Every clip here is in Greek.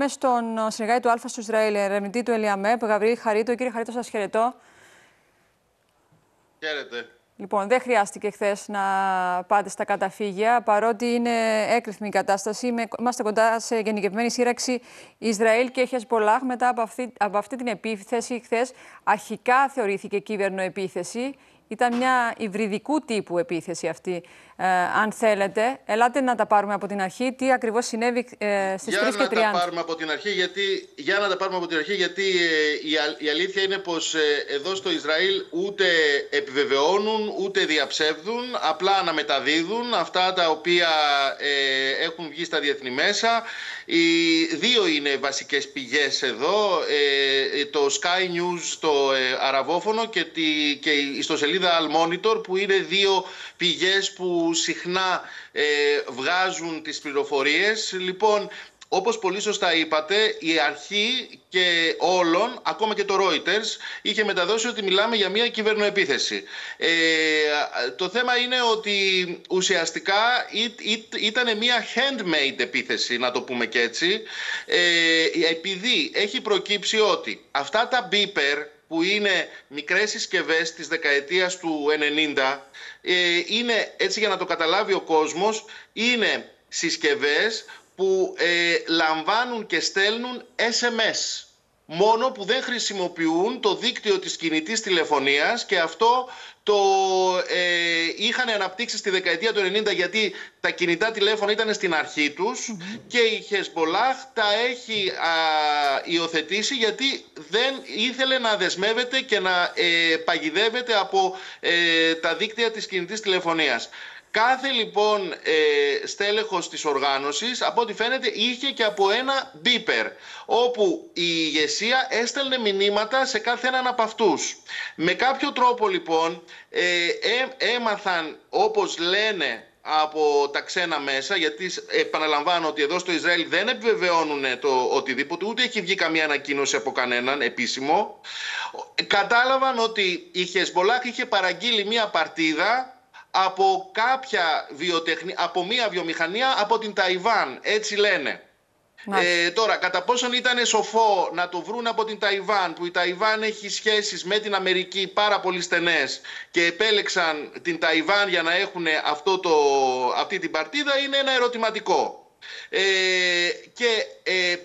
Είμαι στον συνεργάτη του Αλφα στο Ισραήλ, ερευνητή του ΕΛΙΑΜΕΠ, Γαβριήλ Χαρίτο. Κύριε Χαρίτο, σας χαιρετώ. Χαίρετε. Λοιπόν, δεν χρειάστηκε χθες να πάτε στα καταφύγια, παρότι είναι έκρηθμη η κατάσταση. Είμαστε κοντά σε γενικευμένη σύραξη Ισραήλ και Χεζμπολάχ μετά από αυτή την επίθεση χθες. Αρχικά θεωρήθηκε κυβερνοεπίθεση. Ήταν μια υβριδικού τύπου επίθεση αυτή, αν θέλετε. Ελάτε να τα πάρουμε από την αρχή. Τι ακριβώς συνέβη στις 3:30. Για να τα πάρουμε από την αρχή, γιατί η αλήθεια είναι πως εδώ στο Ισραήλ ούτε επιβεβαιώνουν, ούτε διαψεύδουν. Απλά αναμεταδίδουν αυτά τα οποία έχουν βγει στα διεθνή μέσα. Δύο είναι βασικές πηγές εδώ. Το Sky News, το αραβόφωνο, και η ιστοσελίδα Al-Monitor, που είναι δύο πηγές που συχνά βγάζουν τις πληροφορίες. Λοιπόν, όπως πολύ σωστά είπατε, η αρχή και όλων, ακόμα και το Reuters, είχε μεταδώσει ότι μιλάμε για μια κυβερνοεπίθεση. Το θέμα είναι ότι ουσιαστικά ήταν μια handmade επίθεση, να το πούμε και έτσι, επειδή έχει προκύψει ότι αυτά τα beeper, που είναι μικρές συσκευές της δεκαετίας του 90, είναι, έτσι για να το καταλάβει ο κόσμος, είναι συσκευές που λαμβάνουν και στέλνουν SMS. Μόνο που δεν χρησιμοποιούν το δίκτυο της κινητής τηλεφωνίας, και αυτό το είχαν αναπτύξει στη δεκαετία του 90, γιατί τα κινητά τηλέφωνα ήταν στην αρχή τους, και η Χεζμπολάχ τα έχει υιοθετήσει, γιατί δεν ήθελε να δεσμεύεται και να παγιδεύεται από τα δίκτυα της κινητής τηλεφωνίας. Κάθε λοιπόν στέλεχος της οργάνωσης, από ό,τι φαίνεται, είχε και από ένα beeper, όπου η ηγεσία έστελνε μηνύματα σε κάθε έναν από αυτούς. Με κάποιο τρόπο λοιπόν έμαθαν, όπως λένε, από τα ξένα μέσα, γιατί επαναλαμβάνω ότι εδώ στο Ισραήλ δεν επιβεβαιώνουν το οτιδήποτε, ούτε έχει βγει καμία ανακοίνωση από κανέναν επίσημο. Κατάλαβαν ότι η Χεζμπολάχ είχε παραγγείλει μία παρτίδα από κάποια μία βιομηχανία από την Ταϊβάν, έτσι λένε. Τώρα, κατά πόσον ήταν σοφό να το βρουν από την Ταϊβάν, που η Ταϊβάν έχει σχέσεις με την Αμερική πάρα πολύ στενές, και επέλεξαν την Ταϊβάν για να έχουν αυτή την παρτίδα, είναι ένα ερωτηματικό.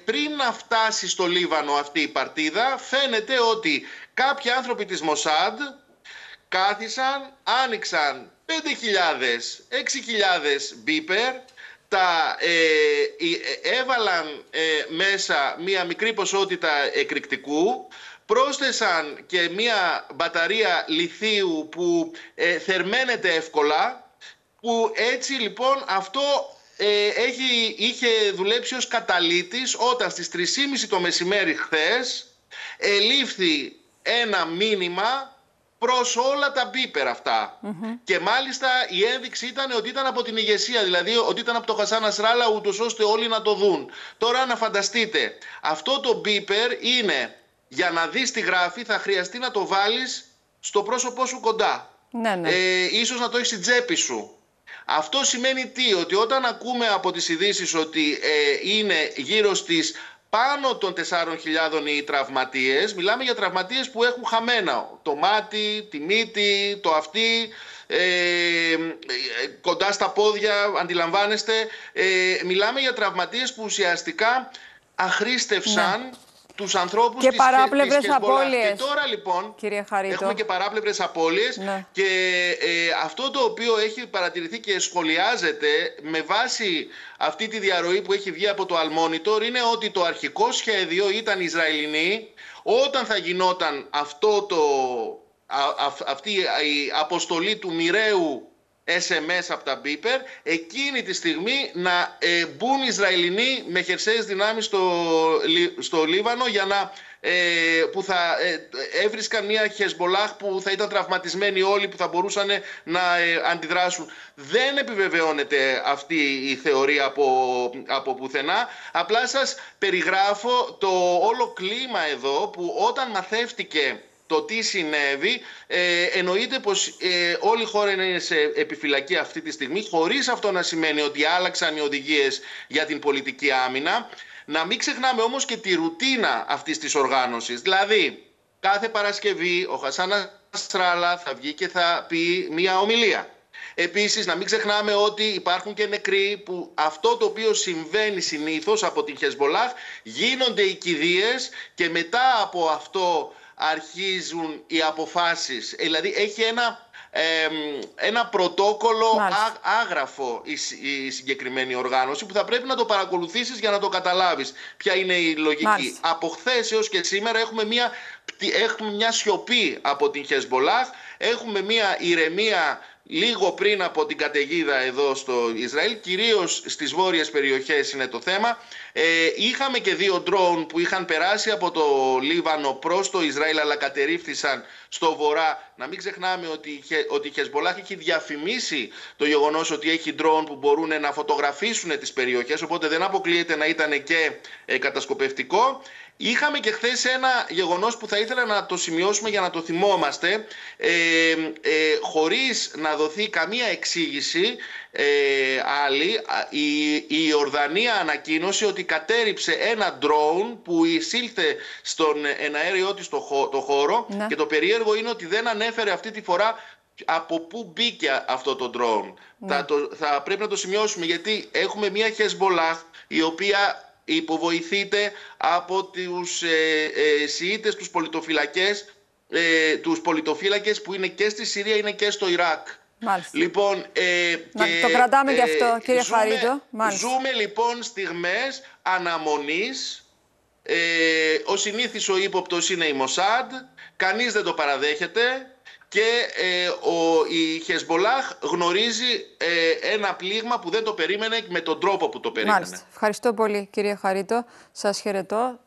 Πριν να φτάσει στο Λίβανο αυτή η παρτίδα, φαίνεται ότι κάποιοι άνθρωποι της Μοσάντ κάθισαν, άνοιξαν 5.000, 6.000 beeper, τα έβαλαν μέσα μία μικρή ποσότητα εκρηκτικού, πρόσθεσαν και μία μπαταρία λιθίου που θερμαίνεται εύκολα, που έτσι λοιπόν αυτό είχε δουλέψει ως καταλύτης, όταν στις 3.30 το μεσημέρι χθες ελήφθη ένα μήνυμα προς όλα τα beeper αυτά. Και μάλιστα η ένδειξη ήταν ότι ήταν από την ηγεσία, δηλαδή ότι ήταν από το Χασάν Νασράλα, ούτως ώστε όλοι να το δουν. Τώρα να φανταστείτε, αυτό το beeper είναι, για να δεις τι γράφει, θα χρειαστεί να το βάλεις στο πρόσωπό σου κοντά. Ναι. Ίσως να το έχεις στην τσέπη σου. Αυτό σημαίνει τι? Ότι όταν ακούμε από τις ειδήσεις ότι είναι γύρω στις πάνω των 4.000 οι τραυματίες, μιλάμε για τραυματίες που έχουν χαμένα το μάτι, τη μύτη, το αυτί, κοντά στα πόδια, αντιλαμβάνεστε. Μιλάμε για τραυματίες που ουσιαστικά αχρήστευσαν τους ανθρώπους της Χεζμπολάχ. Και τώρα λοιπόν έχουμε και παράπλευρες απώλειες. Και αυτό το οποίο έχει παρατηρηθεί και σχολιάζεται με βάση αυτή τη διαρροή που έχει βγει από το Al-Monitor είναι ότι το αρχικό σχέδιο ήταν Ισραηλινή. Όταν θα γινόταν αυτή η αποστολή του μοιραίου SMS από τα beeper, εκείνη τη στιγμή να μπουν Ισραηλινοί με χερσαίες δυνάμεις στο Λίβανο, για να, που θα έβρισκαν μια Χεζμπολάχ που θα ήταν τραυματισμένοι όλοι, που θα μπορούσαν να αντιδράσουν. Δεν επιβεβαιώνεται αυτή η θεωρία από πουθενά. Απλά σας περιγράφω το όλο κλίμα εδώ, που όταν μαθεύτηκε το τι συνέβη, εννοείται πως όλη η χώρα είναι σε επιφυλακή αυτή τη στιγμή, χωρίς αυτό να σημαίνει ότι άλλαξαν οι οδηγίες για την πολιτική άμυνα. Να μην ξεχνάμε όμως και τη ρουτίνα αυτής της οργάνωσης. Δηλαδή, κάθε Παρασκευή ο Χασάν Νασράλα θα βγει και θα πει μία ομιλία. Επίσης, να μην ξεχνάμε ότι υπάρχουν και νεκροί, που αυτό το οποίο συμβαίνει συνήθως από την Χεζμπολάχ, γίνονται οι κηδείες και μετά από αυτό αρχίζουν οι αποφάσεις. Δηλαδή, έχει ένα πρωτόκολλο άγραφο η συγκεκριμένη οργάνωση, που θα πρέπει να το παρακολουθήσεις για να το καταλάβεις ποια είναι η λογική. Μάλιστα. Από χθες έως και σήμερα έχουμε μια σιωπή από την Χεζμπολάχ, έχουμε μια ηρεμία λίγο πριν από την καταιγίδα εδώ στο Ισραήλ, κυρίως στις βόρειες περιοχές είναι το θέμα. Είχαμε και 2 ντρόουν που είχαν περάσει από το Λίβανο προς το Ισραήλ, αλλά κατερρίφθησαν στο βορρά. Να μην ξεχνάμε ότι η Χεζμπολάχ έχει διαφημίσει το γεγονός ότι έχει ντρόουν που μπορούν να φωτογραφίσουν τις περιοχές, οπότε δεν αποκλείεται να ήταν και κατασκοπευτικό. Είχαμε και χθες ένα γεγονός που θα ήθελα να το σημειώσουμε για να το θυμόμαστε, χωρίς να δοθεί καμία εξήγηση άλλη. Η Ιορδανία ανακοίνωσε ότι κατέριψε ένα ντρόουν που εισήλθε στον εναέριό της το χώρο. Ναι. Και το περίεργο είναι ότι δεν ανέφερε αυτή τη φορά από πού μπήκε αυτό το ντρόουν. Ναι. Θα πρέπει να το σημειώσουμε, γιατί έχουμε μια Χεζμπολάχ η οποία υποβοηθείται από τους Σιήτες, τους πολιτοφύλακες που είναι και στη Συρία, είναι και στο Ιράκ. Μάλιστα. Λοιπόν, το κρατάμε γι' αυτό, κύριε Χαρίτο. Ζούμε λοιπόν στιγμές αναμονής. Ο συνήθις ο ύποπτος είναι η Μοσάντ, κανείς δεν το παραδέχεται, και η Χεζμπολάχ γνωρίζει ένα πλήγμα που δεν το περίμενε με τον τρόπο που το περίμενε. Μάλιστα. Ευχαριστώ πολύ, κύριε Χαρίτο. Σας χαιρετώ.